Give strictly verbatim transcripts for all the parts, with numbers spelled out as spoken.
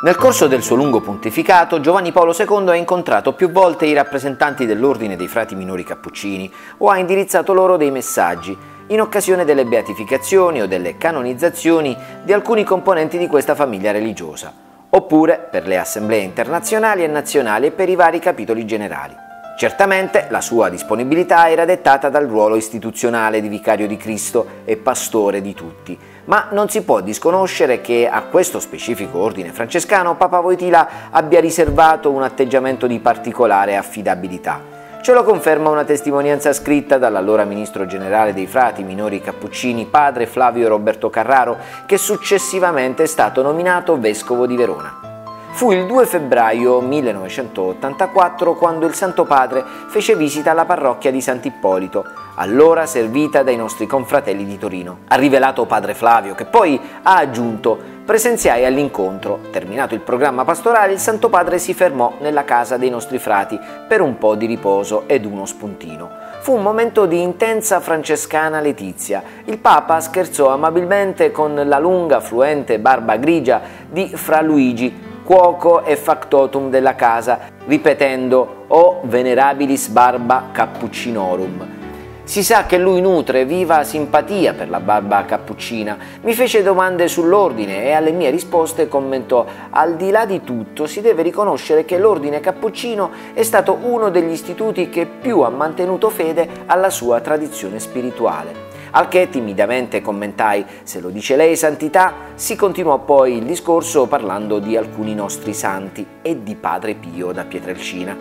Nel corso del suo lungo pontificato, Giovanni Paolo secondo ha incontrato più volte i rappresentanti dell'ordine dei frati minori cappuccini o ha indirizzato loro dei messaggi in occasione delle beatificazioni o delle canonizzazioni di alcuni componenti di questa famiglia religiosa, oppure per le assemblee internazionali e nazionali e per i vari capitoli generali. Certamente la sua disponibilità era dettata dal ruolo istituzionale di vicario di Cristo e pastore di tutti, ma non si può disconoscere che a questo specifico ordine francescano Papa Wojtyla abbia riservato un atteggiamento di particolare affidabilità. Ce lo conferma una testimonianza scritta dall'allora ministro generale dei frati minori cappuccini padre Flavio Roberto Carraro, che successivamente è stato nominato vescovo di Verona. Fu il due febbraio millenovecentottantaquattro quando il Santo Padre fece visita alla parrocchia di Sant'Ippolito, allora servita dai nostri confratelli di Torino. Ha rivelato padre Flavio, che poi ha aggiunto: presenziai all'incontro, terminato il programma pastorale il Santo Padre si fermò nella casa dei nostri frati per un po' di riposo ed uno spuntino. Fu un momento di intensa francescana letizia. Il Papa scherzò amabilmente con la lunga fluente barba grigia di Fra Luigi, cuoco e factotum della casa, ripetendo «O venerabilis barba cappuccinorum». Si sa che lui nutre viva simpatia per la barba cappuccina. Mi fece domande sull'ordine e alle mie risposte commentò: «Al di là di tutto si deve riconoscere che l'ordine cappuccino è stato uno degli istituti che più ha mantenuto fede alla sua tradizione spirituale». Al che timidamente commentai: se lo dice lei, Santità. Si continuò poi il discorso parlando di alcuni nostri santi e di Padre Pio da Pietrelcina.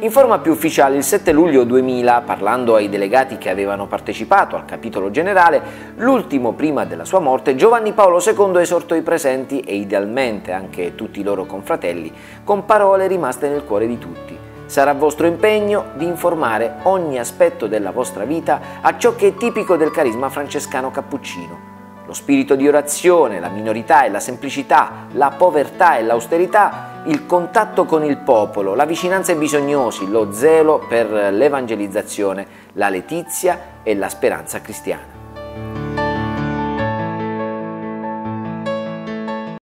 In forma più ufficiale, il sette luglio duemila, parlando ai delegati che avevano partecipato al capitolo generale, l'ultimo prima della sua morte, Giovanni Paolo secondo esortò i presenti e idealmente anche tutti i loro confratelli con parole rimaste nel cuore di tutti. Sarà vostro impegno di informare ogni aspetto della vostra vita a ciò che è tipico del carisma francescano cappuccino. Lo spirito di orazione, la minorità e la semplicità, la povertà e l'austerità, il contatto con il popolo, la vicinanza ai bisognosi, lo zelo per l'evangelizzazione, la letizia e la speranza cristiana.